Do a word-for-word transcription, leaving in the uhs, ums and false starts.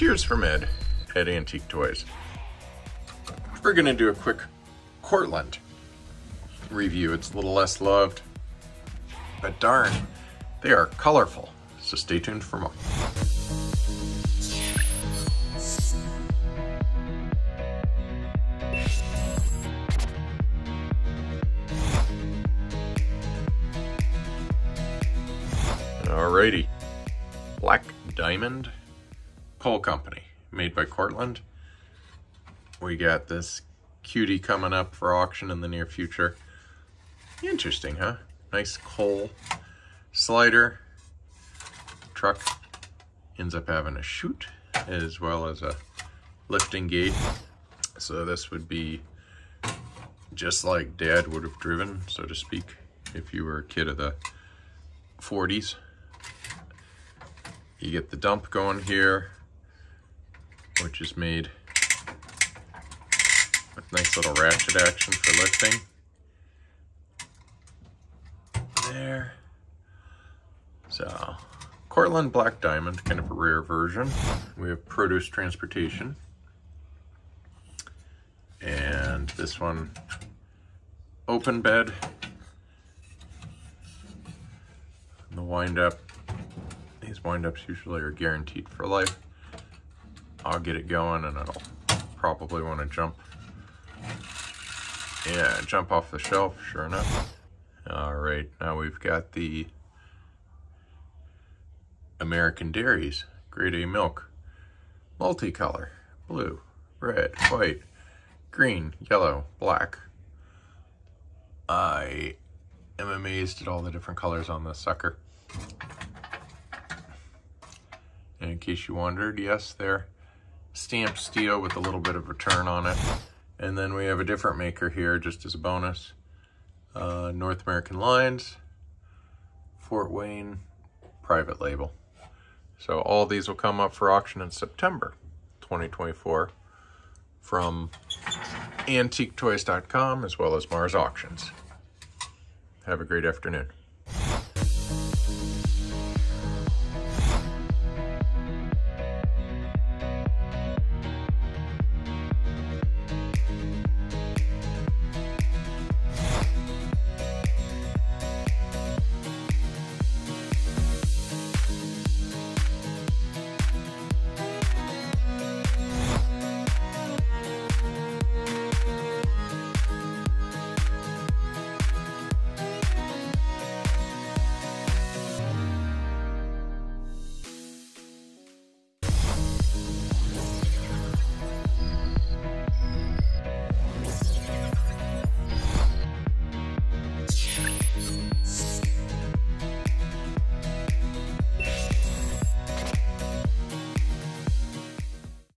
Cheers from Ed at Antique Toys. We're gonna do a quick Courtland review. It's a little less loved, but darn, they are colorful. So stay tuned for more. Alrighty, Black Diamond Coal Company, made by Courtland. We got this cutie coming up for auction in the near future. Interesting, huh? Nice coal slider. Truck ends up having a chute as well as a lifting gate. So this would be just like Dad would have driven, so to speak, if you were a kid of the forties. You get the dump going here, which is made with nice little ratchet action for lifting. There. So, Courtland Black Diamond, kind of a rare version. We have produce transportation. And this one, open bed. And the wind up. These wind ups usually are guaranteed for life. I'll get it going and it'll probably want to jump. Yeah, jump off the shelf, sure enough. All right, now we've got the American Dairies, grade A milk. Multicolor, blue, red, white, green, yellow, black. I am amazed at all the different colors on this sucker. And in case you wondered, yes, they're stamped steel with a little bit of a turn on it. And then we have a different maker here, just as a bonus. Uh, North American Lines, Fort Wayne, private label. So all these will come up for auction in September twenty twenty-four from antique toys dot com as well as Mars Auctions. Have a great afternoon.